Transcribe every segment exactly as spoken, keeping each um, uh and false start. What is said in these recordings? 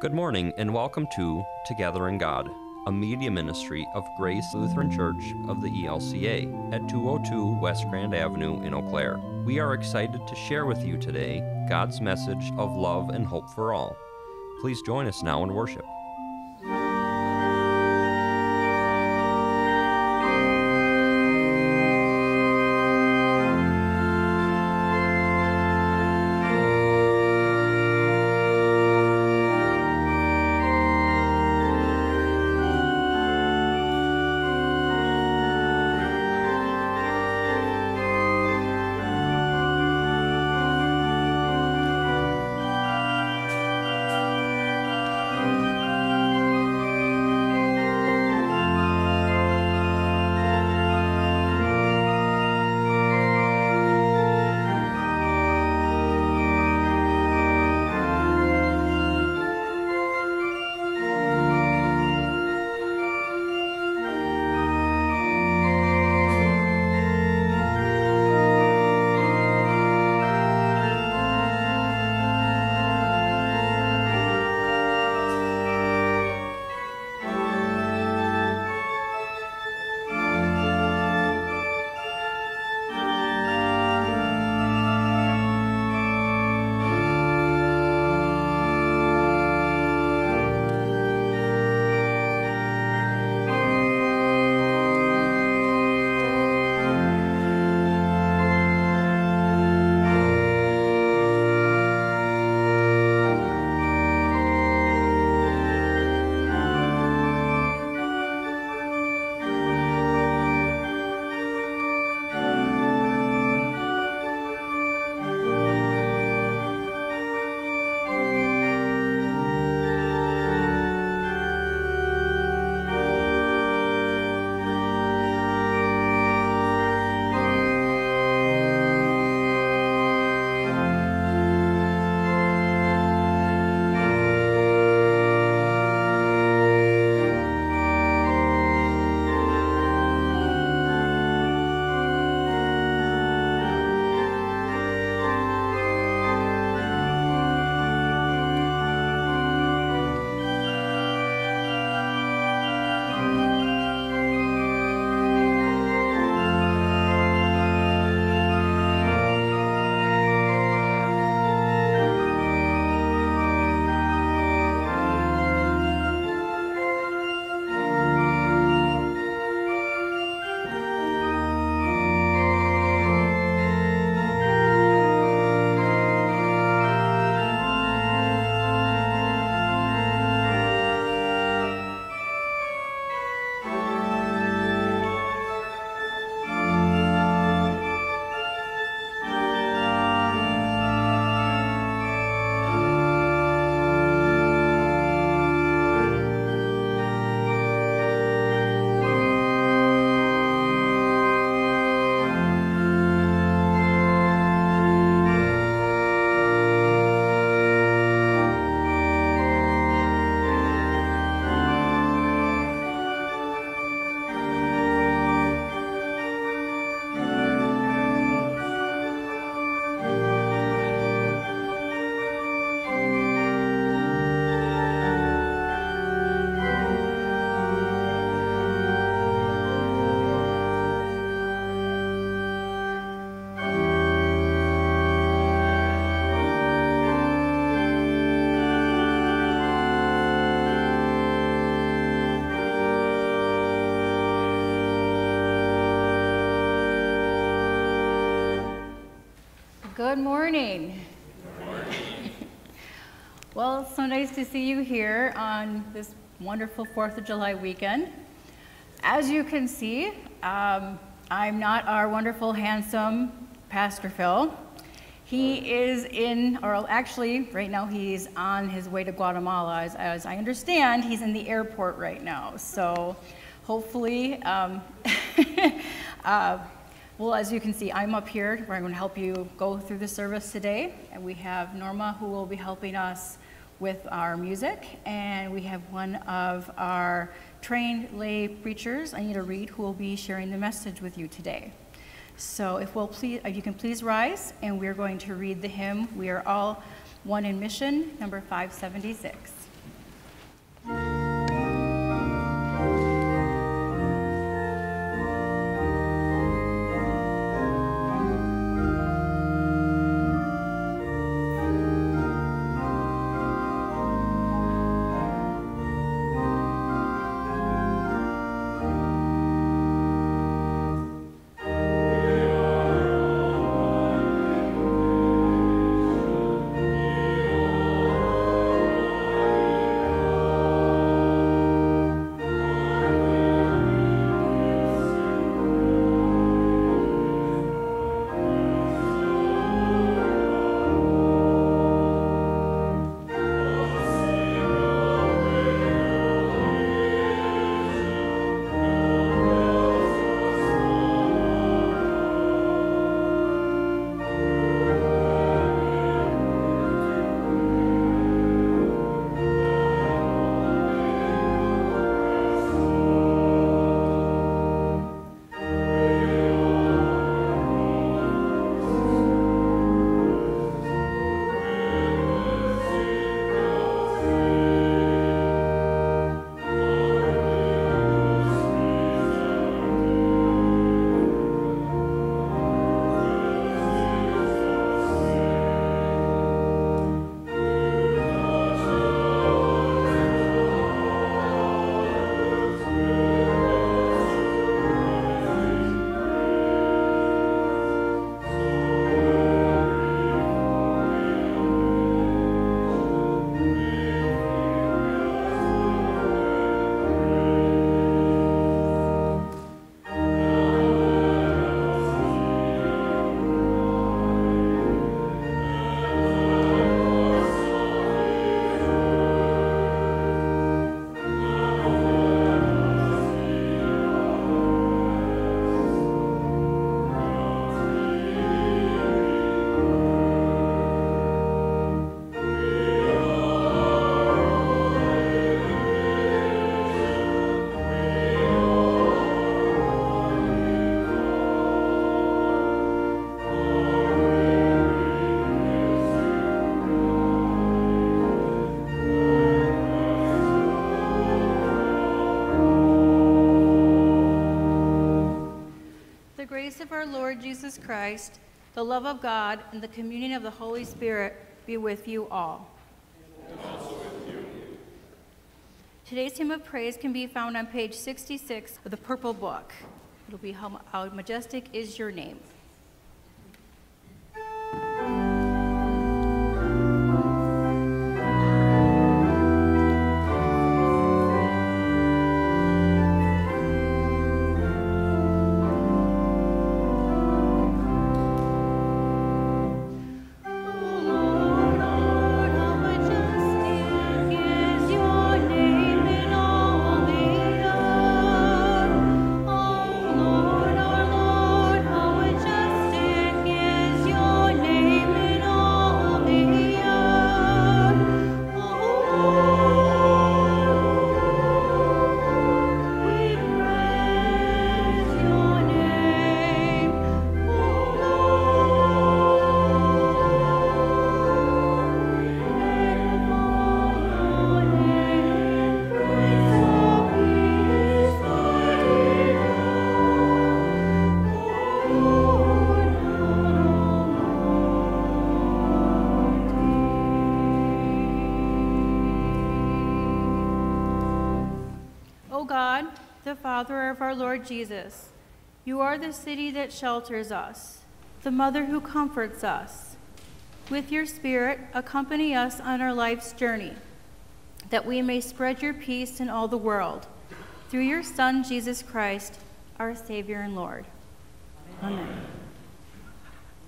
Good morning and welcome to Together in God, a media ministry of Grace Lutheran Church of the E L C A at two oh two West Grand Avenue in Eau Claire. We are excited to share with you today God's message of love and hope for all. Please join us now in worship. Good morning. Good morning. Well, it's so nice to see you here on this wonderful fourth of July weekend. As you can see, um, I'm not our wonderful, handsome Pastor Phil. He is in, or actually, right now he's on his way to Guatemala. As, as I understand, he's in the airport right now. So hopefully, um, uh, Well, as you can see, I'm up here. We're going to help you go through the service today. And we have Norma, who will be helping us with our music. And we have one of our trained lay preachers, Anita Reed, who will be sharing the message with you today. So if, we'll please, if you can please rise, and we're going to read the hymn, We Are All One in Mission, number five seventy-six. grace of our Lord Jesus Christ, the love of God, and the communion of the Holy Spirit be with you all. And also with you. Today's hymn of praise can be found on page sixty-six of the Purple Book. It'll be How, How Majestic Is Your Name. Father of our Lord Jesus, you are the city that shelters us, the mother who comforts us. With your Spirit, accompany us on our life's journey, that we may spread your peace in all the world. Through your Son, Jesus Christ, our Savior and Lord. Amen.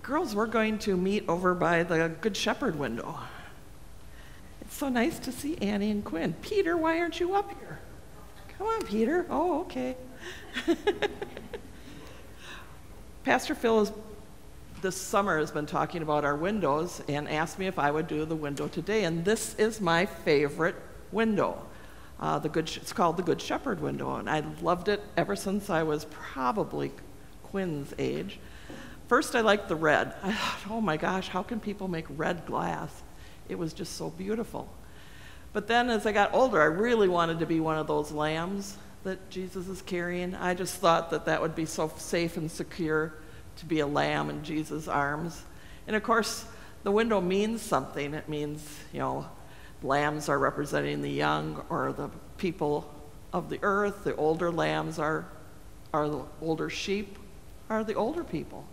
Girls, we're going to meet over by the Good Shepherd window. It's so nice to see Annie and Quinn. Peter, why aren't you up here? Come on, Peter. Oh, okay. Pastor Phil has, this summer has been talking about our windows and asked me if I would do the window today. And this is my favorite window. Uh, the good, it's called the Good Shepherd window. And I loved it ever since I was probably Quinn's age. First, I liked the red. I thought, oh my gosh, how can people make red glass? It was just so beautiful. But then as I got older, I really wanted to be one of those lambs that Jesus is carrying. I just thought that that would be so safe and secure to be a lamb in Jesus' arms. And of course, the window means something. It means, you know, lambs are representing the young or the people of the earth. The older lambs are, are the older sheep, are the older people.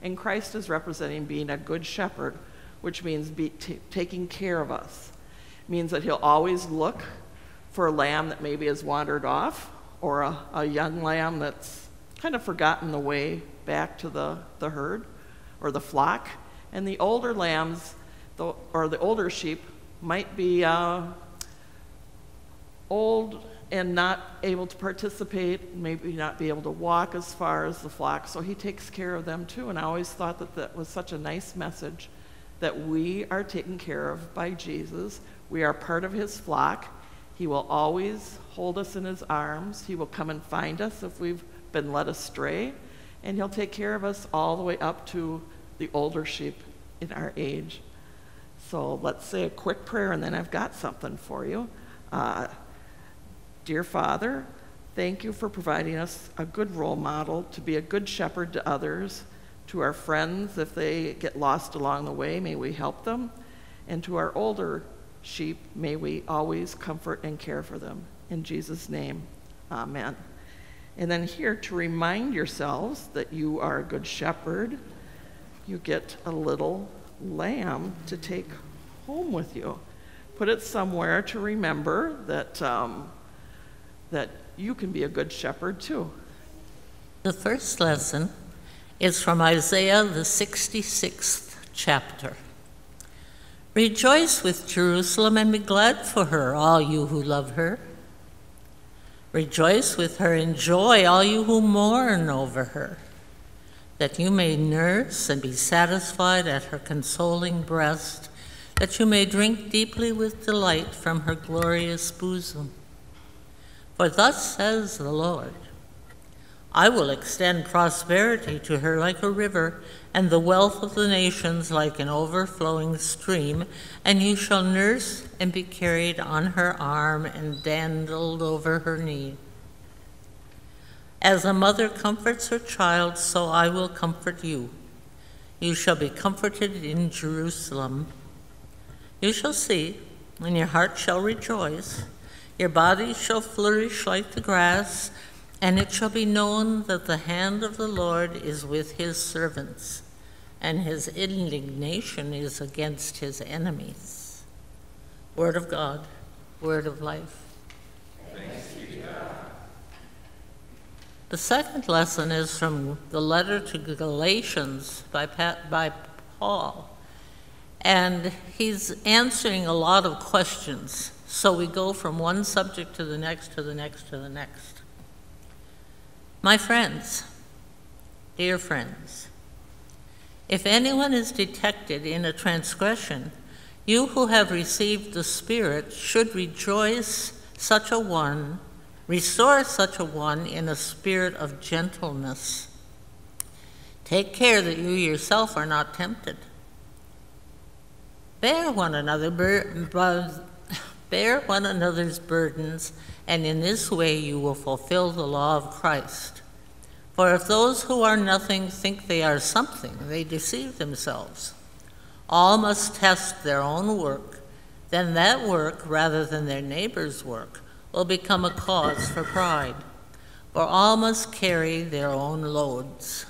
And Christ is representing being a good shepherd, which means be t- taking care of us. Means that he'll always look for a lamb that maybe has wandered off or a, a young lamb that's kind of forgotten the way back to the, the herd or the flock. And the older lambs the, or the older sheep might be uh, old and not able to participate, maybe not be able to walk as far as the flock. So he takes care of them too. And I always thought that that was such a nice message that we are taken care of by Jesus. We are part of his flock. He will always hold us in his arms. He will come and find us if we've been led astray. And he'll take care of us all the way up to the older sheep in our age. So let's say a quick prayer, and then I've got something for you. Uh, Dear Father, thank you for providing us a good role model to be a good shepherd to others, to our friends. If they get lost along the way, may we help them. And to our older sheep, may we always comfort and care for them. In Jesus' name, amen. And then here, to remind yourselves that you are a good shepherd, you get a little lamb to take home with you. Put it somewhere to remember that, um, that you can be a good shepherd too. The first lesson is from Isaiah, the sixty-sixth chapter. Rejoice with Jerusalem and be glad for her, all you who love her. Rejoice with her and joy, all you who mourn over her, that you may nurse and be satisfied at her consoling breast, that you may drink deeply with delight from her glorious bosom. For thus says the Lord, I will extend prosperity to her like a river, and the wealth of the nations like an overflowing stream, and you shall nurse and be carried on her arm and dandled over her knee. As a mother comforts her child, so I will comfort you. You shall be comforted in Jerusalem. You shall see, and your heart shall rejoice. Your body shall flourish like the grass, and it shall be known that the hand of the Lord is with his servants, and his indignation is against his enemies. Word of God, word of life. Thanks be to God. The second lesson is from the letter to Galatians by, Pat, by Paul. And he's answering a lot of questions. So we go from one subject to the next, to the next, to the next. My friends, dear friends, if anyone is detected in a transgression, you who have received the Spirit should rejoice such a one Restore such a one in a spirit of gentleness. Take care that you yourself are not tempted. Bear one another bur- bear one another's burdens, and in this way you will fulfill the law of Christ. For if those who are nothing think they are something, they deceive themselves. All must test their own work. Then that work, rather than their neighbor's work, will become a cause for pride, for all must carry their own loads.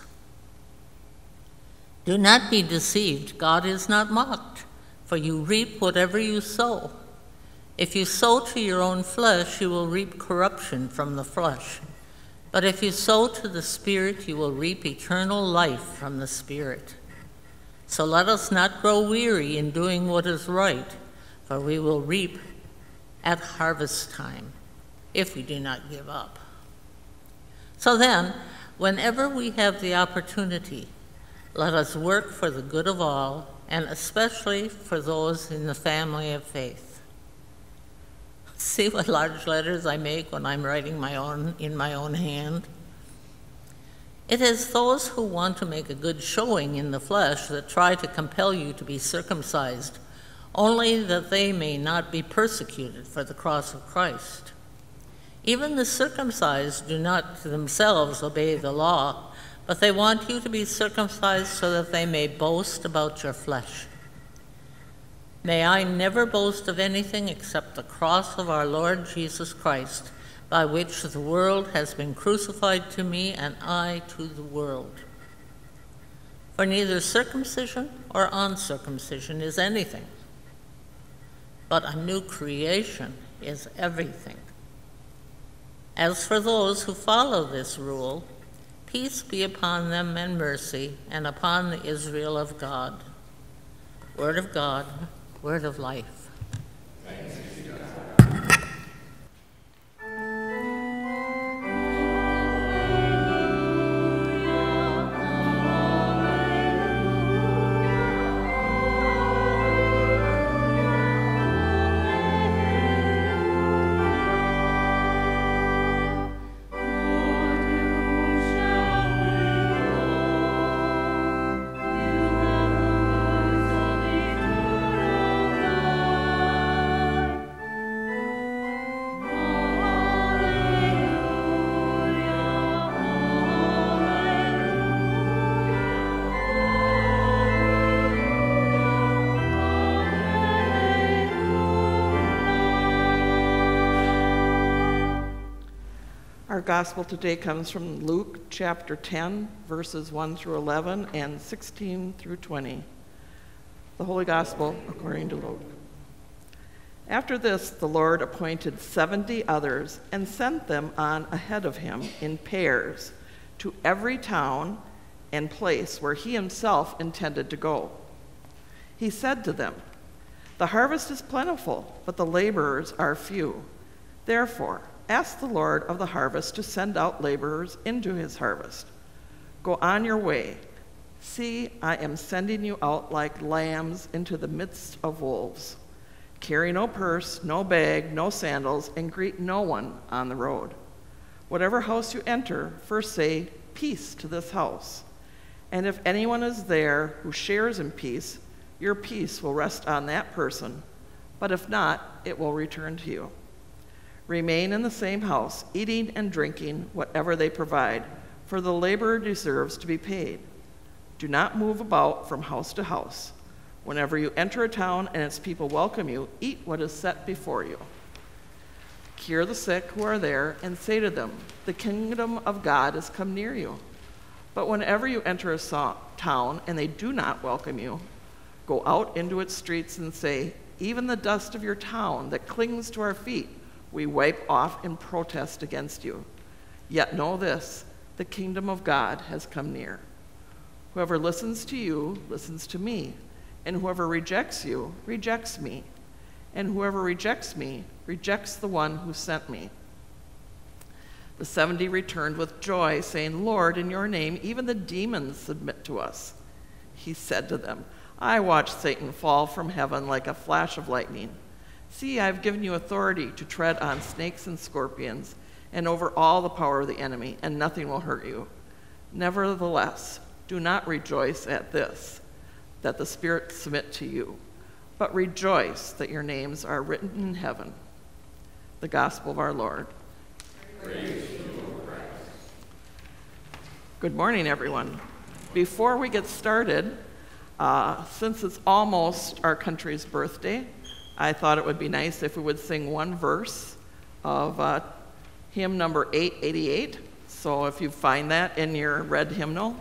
Do not be deceived, God is not mocked, for you reap whatever you sow. If you sow to your own flesh, you will reap corruption from the flesh. But if you sow to the Spirit, you will reap eternal life from the Spirit. So let us not grow weary in doing what is right, for we will reap at harvest time, if we do not give up. So then, whenever we have the opportunity, let us work for the good of all, and especially for those in the family of faith. See what large letters I make when I'm writing my own in my own hand? It is those who want to make a good showing in the flesh that try to compel you to be circumcised, only that they may not be persecuted for the cross of Christ. Even the circumcised do not themselves obey the law, but they want you to be circumcised so that they may boast about your flesh. May I never boast of anything except the cross of our Lord Jesus Christ, by which the world has been crucified to me and I to the world. For neither circumcision or uncircumcision is anything, but a new creation is everything. As for those who follow this rule, peace be upon them and mercy, and upon the Israel of God. Word of God, word of life. Thanks be to God. Our gospel today comes from Luke chapter ten, verses one through eleven and sixteen through twenty. The Holy Gospel according to Luke. After this, the Lord appointed seventy others and sent them on ahead of him in pairs to every town and place where he himself intended to go. He said to them, "The harvest is plentiful, but the laborers are few. Therefore, ask the Lord of the harvest to send out laborers into his harvest. Go on your way. See, I am sending you out like lambs into the midst of wolves. Carry no purse, no bag, no sandals, and greet no one on the road. Whatever house you enter, first say, 'Peace to this house.' And if anyone is there who shares in peace, your peace will rest on that person, but if not, it will return to you. remain in the same house, eating and drinking whatever they provide, for the laborer deserves to be paid. Do not move about from house to house. Whenever you enter a town and its people welcome you, eat what is set before you. Cure the sick who are there, and say to them, the kingdom of God has come near you. But whenever you enter a so- town and they do not welcome you, go out into its streets and say, even the dust of your town that clings to our feet, we wipe off in protest against you. Yet know this, the kingdom of God has come near. Whoever listens to you, listens to me, and whoever rejects you, rejects me, and whoever rejects me, rejects the one who sent me. The seventy returned with joy, saying, Lord, in your name, even the demons submit to us. He said to them, I watched Satan fall from heaven like a flash of lightning. See, I have given you authority to tread on snakes and scorpions and over all the power of the enemy, and nothing will hurt you. Nevertheless, do not rejoice at this, that the spirits submit to you, but rejoice that your names are written in heaven. The Gospel of our Lord. Praise to you, O Christ. Good morning, everyone. Before we get started, uh, since it's almost our country's birthday, I thought it would be nice if we would sing one verse of uh, hymn number eight eighty-eight. So if you find that in your red hymnal.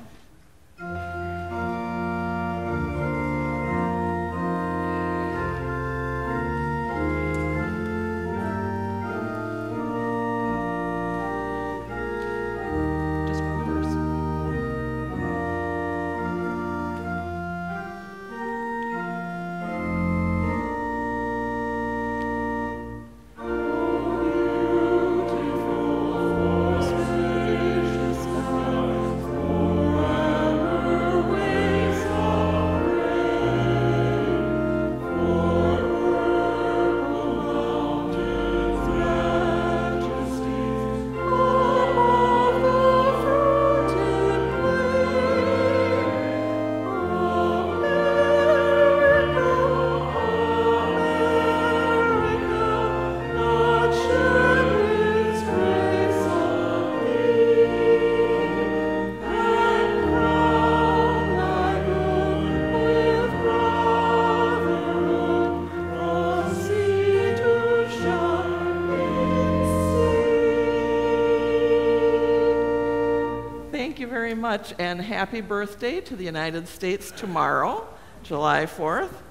Much and happy birthday to the United States tomorrow, July fourth.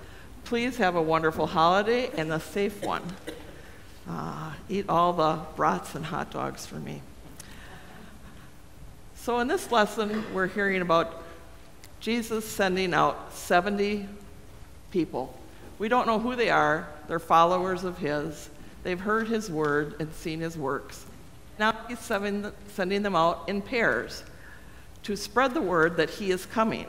Please have a wonderful holiday and a safe one. Uh, eat all the brats and hot dogs for me. So in this lesson, we're hearing about Jesus sending out seventy people. We don't know who they are. They're followers of his. They've heard his word and seen his works. Now he's sending them out in pairs to spread the word that he is coming.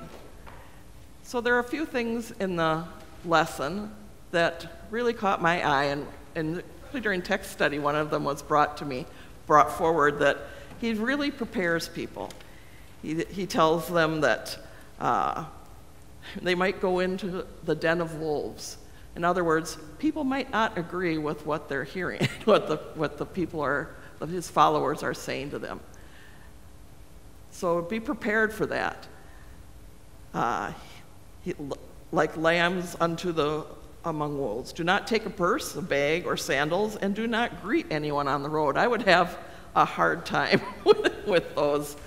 So there are a few things in the lesson that really caught my eye, and, and during text study, one of them was brought to me, brought forward, that he really prepares people. He, he tells them that uh, they might go into the den of wolves. In other words, people might not agree with what they're hearing, what the, what the people are, what his followers are saying to them. So be prepared for that. Uh, he, like lambs unto the among wolves. Do not take a purse, a bag, or sandals, and do not greet anyone on the road. I would have a hard time with, with those,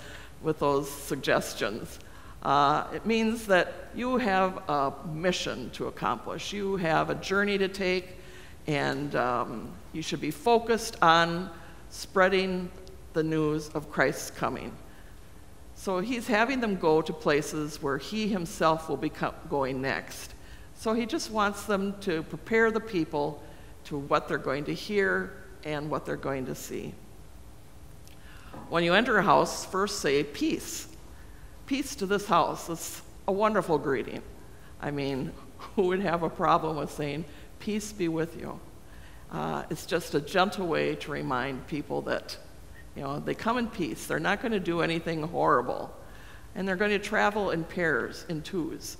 with those suggestions. Uh, it means that you have a mission to accomplish. You have a journey to take, and um, you should be focused on spreading the news of Christ's coming. So he's having them go to places where he himself will be going next. So he just wants them to prepare the people to what they're going to hear and what they're going to see. When you enter a house, first say peace. Peace to this house. It's a wonderful greeting. I mean, who would have a problem with saying, peace be with you? Uh, it's just a gentle way to remind people that you know, they come in peace. They're not going to do anything horrible. And they're going to travel in pairs, in twos.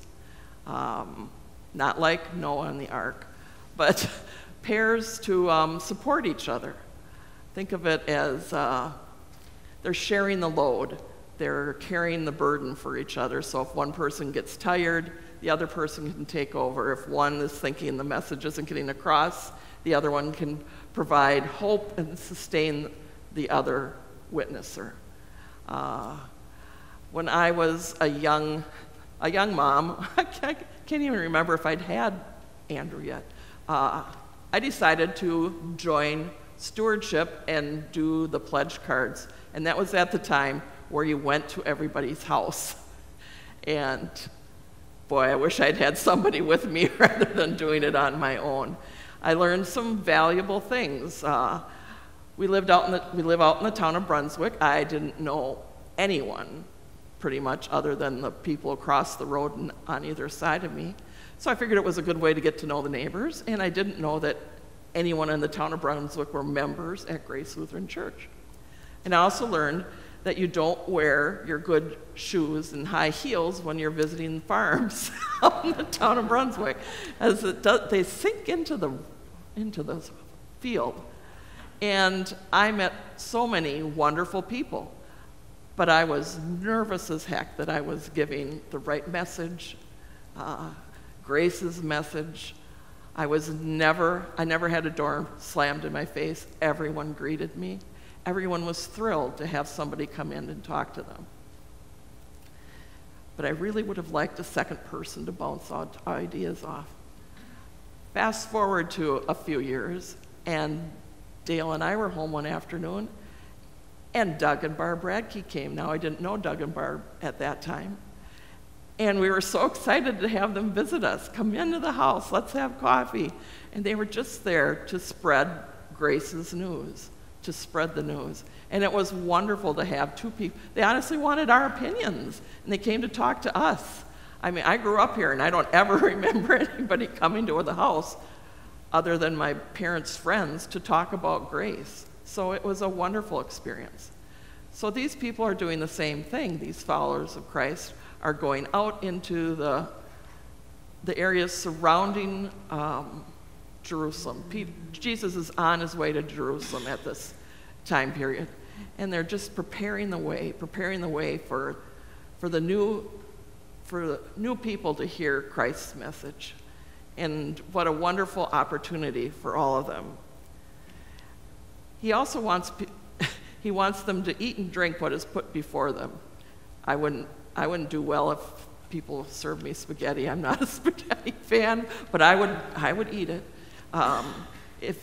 Um, not like Noah and the ark, but pairs to um, support each other. Think of it as uh, they're sharing the load. They're carrying the burden for each other. So if one person gets tired, the other person can take over. If one is thinking the message isn't getting across, the other one can provide hope and sustain the other witnesser. Uh, when I was a young, a young mom, I can't even remember if I'd had Andrew yet, uh, I decided to join stewardship and do the pledge cards. And that was at the time where you went to everybody's house. And boy, I wish I'd had somebody with me rather than doing it on my own. I learned some valuable things. Uh, we lived out in the, we live out in the town of Brunswick. I didn't know anyone, pretty much, other than the people across the road and on either side of me. So I figured it was a good way to get to know the neighbors, and I didn't know that anyone in the town of Brunswick were members at Grace Lutheran Church. And I also learned that you don't wear your good shoes and high heels when you're visiting farms out in the town of Brunswick, as it does, they sink into the, into the field. And I met so many wonderful people, but I was nervous as heck that I was giving the right message, uh, Grace's message. I was never, I never had a door slammed in my face. Everyone greeted me. Everyone was thrilled to have somebody come in and talk to them. But I really would have liked a second person to bounce ideas off. Fast forward to a few years, and Dale and I were home one afternoon, and Doug and Barb Bradke came. Now, I didn't know Doug and Barb at that time. And we were so excited to have them visit us. Come into the house, let's have coffee. And they were just there to spread Grace's news. to spread the news. And it was wonderful to have two people. They honestly wanted our opinions, and they came to talk to us. I mean, I grew up here, and I don't ever remember anybody coming to the house other than my parents' friends to talk about Grace. So it was a wonderful experience. So these people are doing the same thing. These followers of Christ are going out into the, the areas surrounding um, Jerusalem. Jesus is on his way to Jerusalem at this time period, and they're just preparing the way, preparing the way for, for the new, for the new people to hear Christ's message. And what a wonderful opportunity for all of them. He also wants, he wants them to eat and drink what is put before them. I wouldn't, I wouldn't do well if people served me spaghetti. I'm not a spaghetti fan, but I would, I would eat it. Um, if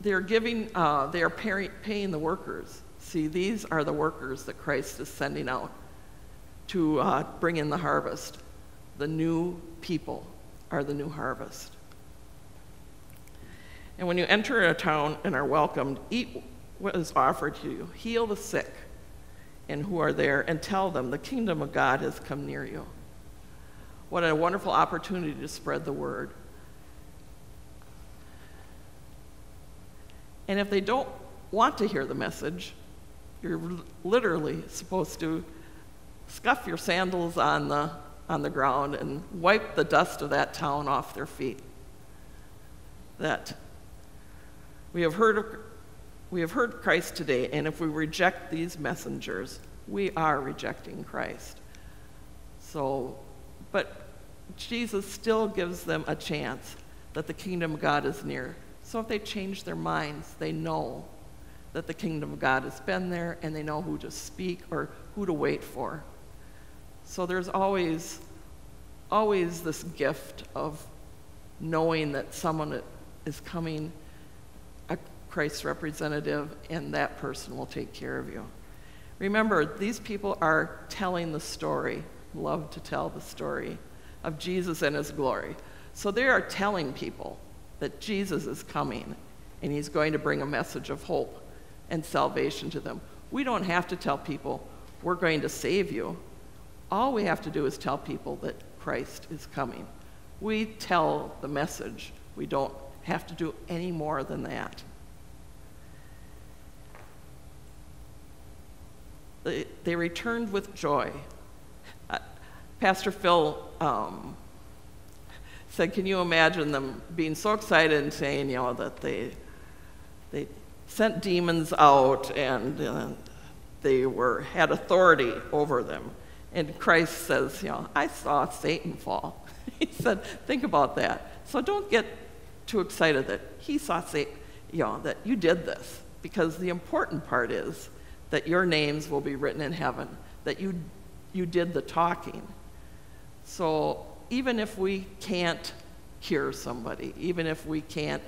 they're giving, uh, they are pay paying the workers. See, these are the workers that Christ is sending out to uh, bring in the harvest. The new people are the new harvest. And when you enter a town and are welcomed, eat what is offered to you, heal the sick and who are there, and tell them the kingdom of God has come near you. What a wonderful opportunity to spread the word. And if they don't want to hear the message, you're literally supposed to scuff your sandals on the, on the ground and wipe the dust of that town off their feet. That we have heard, of, we have heard Christ today, and if we reject these messengers, we are rejecting Christ. So, but Jesus still gives them a chance that the kingdom of God is near. So if they change their minds, they know that the kingdom of God has been there, and they know who to speak or who to wait for. So there's always, always this gift of knowing that someone is coming, a Christ representative, and that person will take care of you. Remember, these people are telling the story, love to tell the story of Jesus and his glory. So they are telling people that Jesus is coming, and he's going to bring a message of hope and salvation to them. We don't have to tell people, we're going to save you. All we have to do is tell people that Christ is coming. We tell the message. We don't have to do any more than that. They, they returned with joy. Uh, Pastor Phil um, said, can you imagine them being so excited and saying, you know, that they, they sent demons out, and uh, they were had authority over them. And Christ says, you know, I saw Satan fall. He said, think about that. So don't get too excited that he saw Satan, you know, that you did this, because the important part is that your names will be written in heaven, that you, you did the talking. So even if we can't cure somebody, even if we can't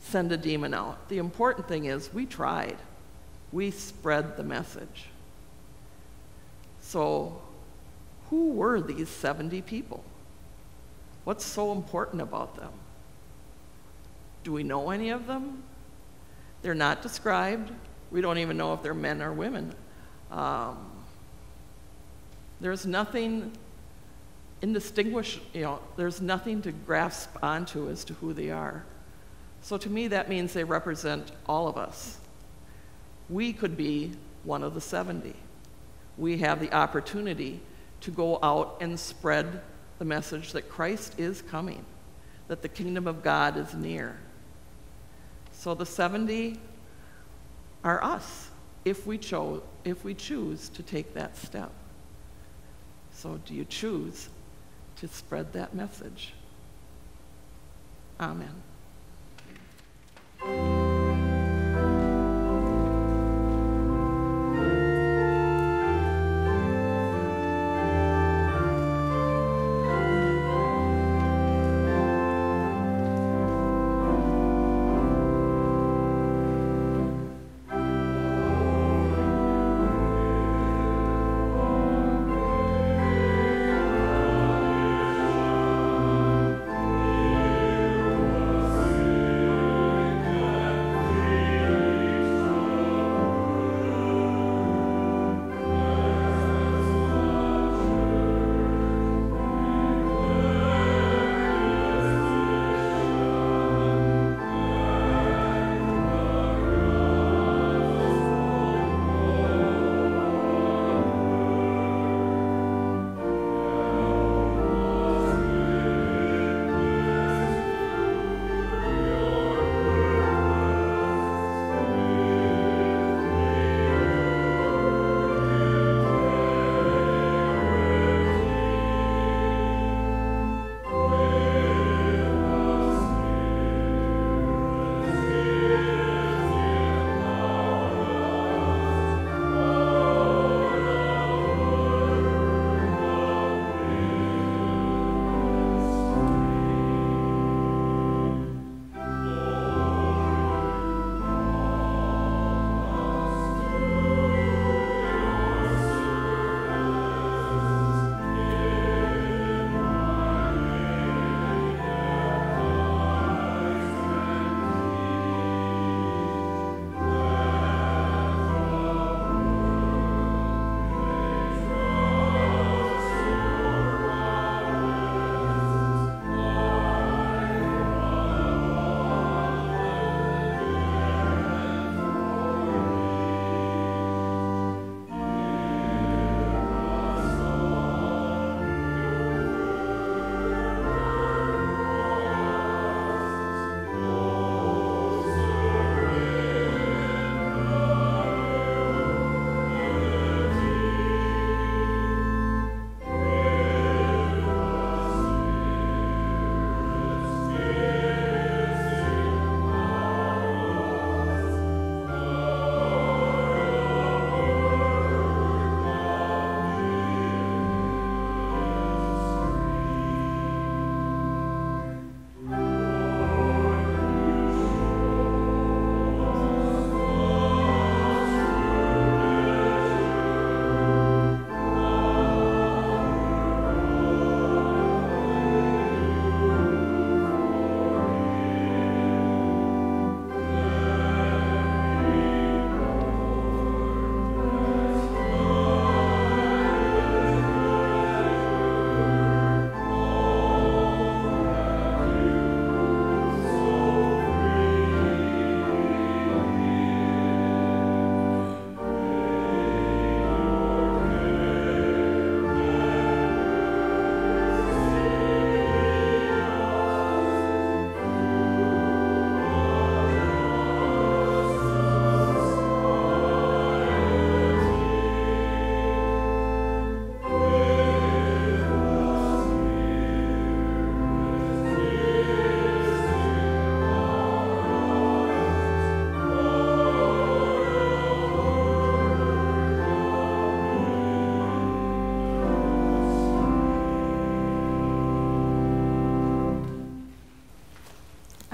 send a demon out, the important thing is we tried. We spread the message. So who were these seventy people? What's so important about them? Do we know any of them? They're not described. We don't even know if they're men or women. Um, there's nothing indistinguishable, you know, there's nothing to grasp onto as to who they are. So to me, that means they represent all of us. We could be one of the seventy. We have the opportunity to go out and spread the message that Christ is coming, that the kingdom of God is near. So the seventy are us, if we, cho if we choose to take that step. So do you choose to spread that message? Amen.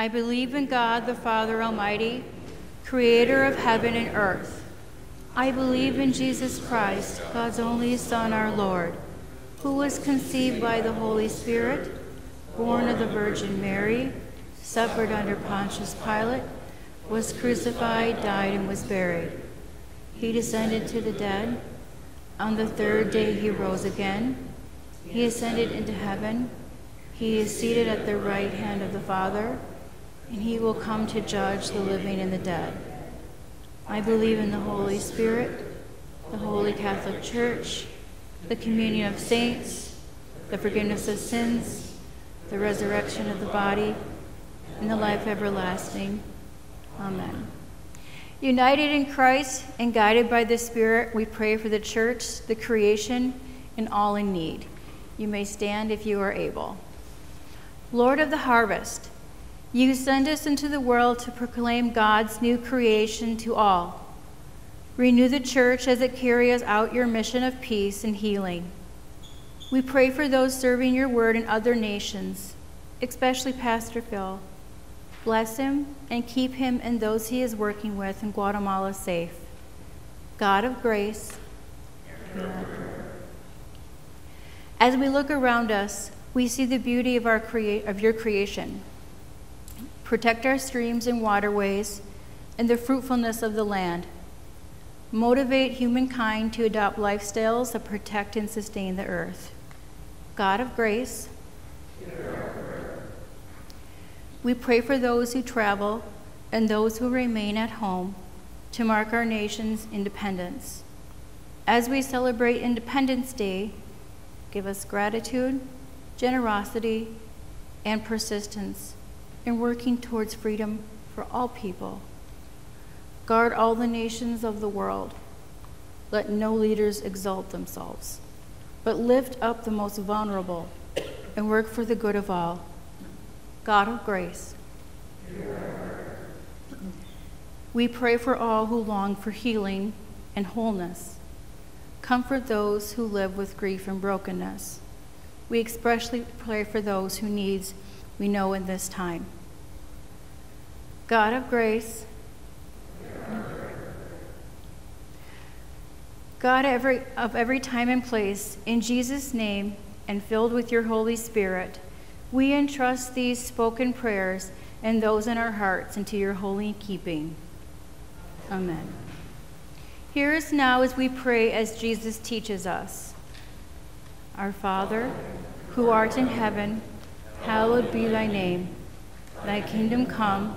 I believe in God, the Father Almighty, creator of heaven and earth. I believe in Jesus Christ, God's only Son, our Lord, who was conceived by the Holy Spirit, born of the Virgin Mary, suffered under Pontius Pilate, was crucified, died, and was buried. He descended to the dead. On the third day he rose again. He ascended into heaven. He is seated at the right hand of the Father, and he will come to judge the living and the dead. I believe in the Holy Spirit, the Holy Catholic Church, the communion of saints, the forgiveness of sins, the resurrection of the body, and the life everlasting. Amen. United in Christ and guided by the Spirit, we pray for the church, the creation, and all in need. You may stand if you are able. Lord of the harvest, you send us into the world to proclaim God's new creation to all. Renew the church as it carries out your mission of peace and healing. We pray for those serving your word in other nations, especially Pastor Phil. Bless him and keep him and those he is working with in Guatemala safe. God of grace. Amen. As we look around us, we see the beauty of, our crea- of your creation. Protect our streams and waterways and the fruitfulness of the land. Motivate humankind to adopt lifestyles that protect and sustain the earth. God of grace, we pray for those who travel and those who remain at home to mark our nation's independence. As we celebrate Independence Day, give us gratitude, generosity, and persistence in working towards freedom for all people. Guard all the nations of the world. Let no leaders exalt themselves, but lift up the most vulnerable and work for the good of all. God of grace, we pray for all who long for healing and wholeness. Comfort those who live with grief and brokenness. We expressly pray for those whose needs we know in this time. God of grace, God every, of every time and place, in Jesus' name and filled with your Holy Spirit, we entrust these spoken prayers and those in our hearts into your holy keeping. Amen. Hear us now as we pray as Jesus teaches us. Our Father, who art in heaven, hallowed be thy name. Thy kingdom come,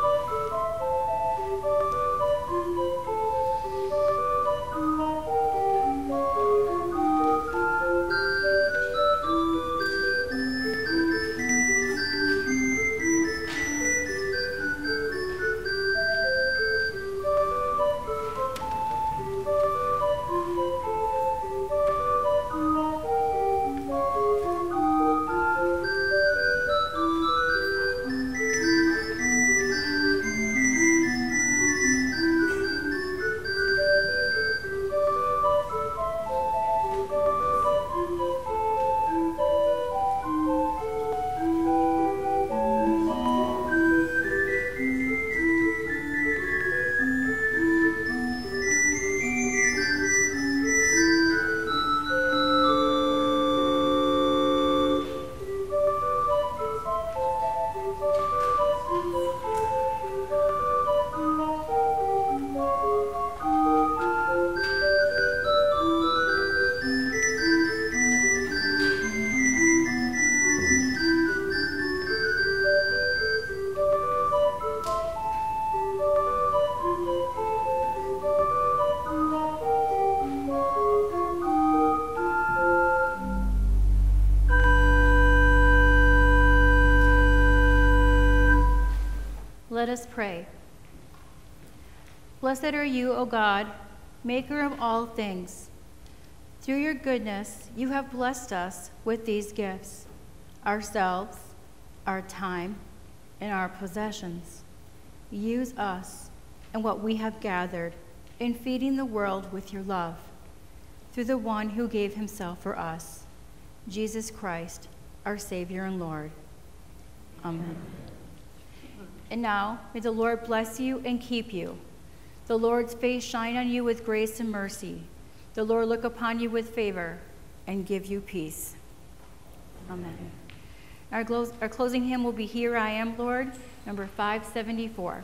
Let us pray. Blessed are you, O God, maker of all things. Through your goodness, you have blessed us with these gifts, ourselves, our time, and our possessions. Use us and what we have gathered in feeding the world with your love, through the one who gave himself for us, Jesus Christ, our Savior and Lord. Amen. Amen. And now, may the Lord bless you and keep you. The Lord's face shine on you with grace and mercy. The Lord look upon you with favor and give you peace. Amen. Our, close, our closing hymn will be Here I Am, Lord, number five seventy-four.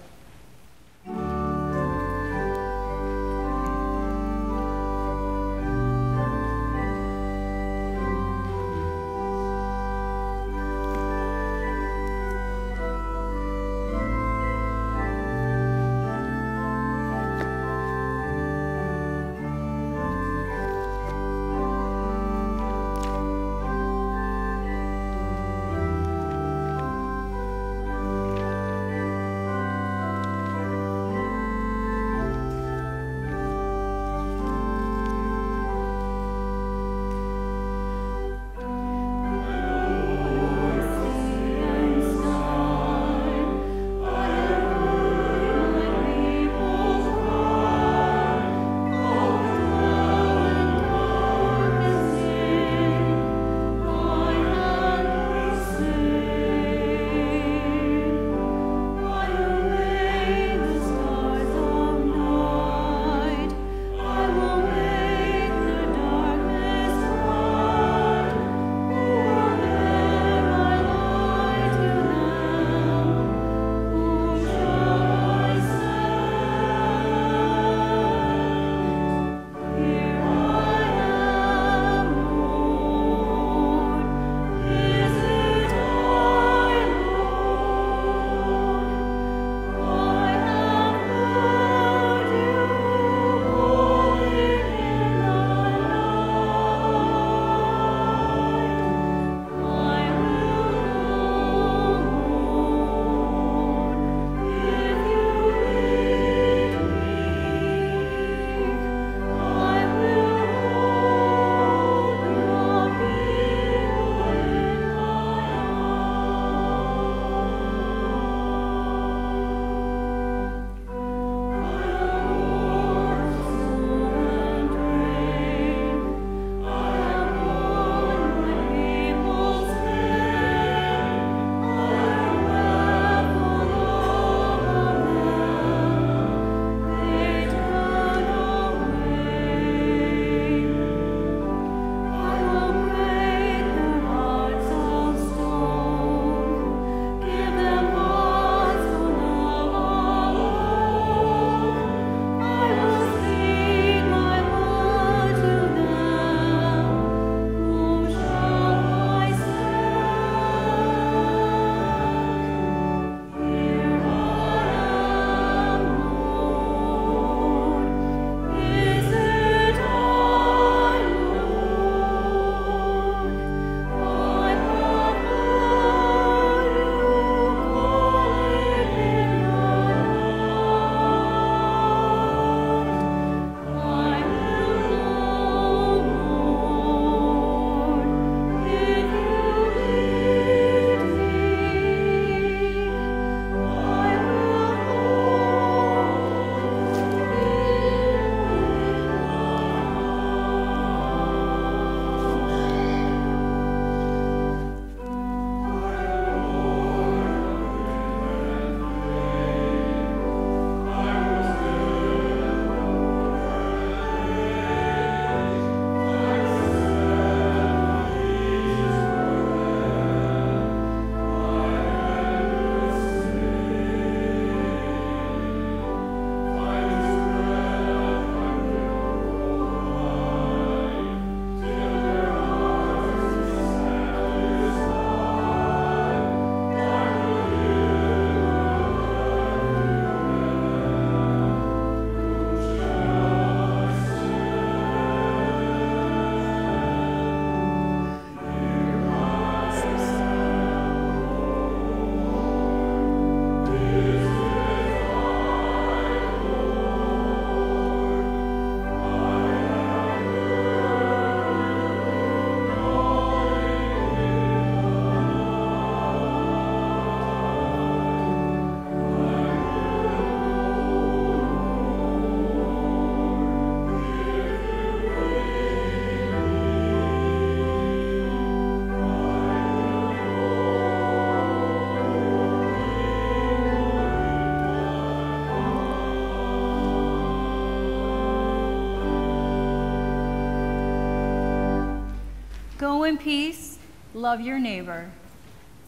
Go in peace. Love your neighbor.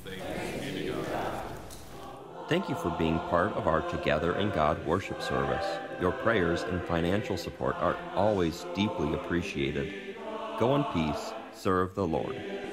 Thanks be to God. Thank you for being part of our Together in God worship service. Your prayers and financial support are always deeply appreciated. Go in peace. Serve the Lord.